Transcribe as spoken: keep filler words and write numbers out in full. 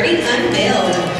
Dirty Unveiled.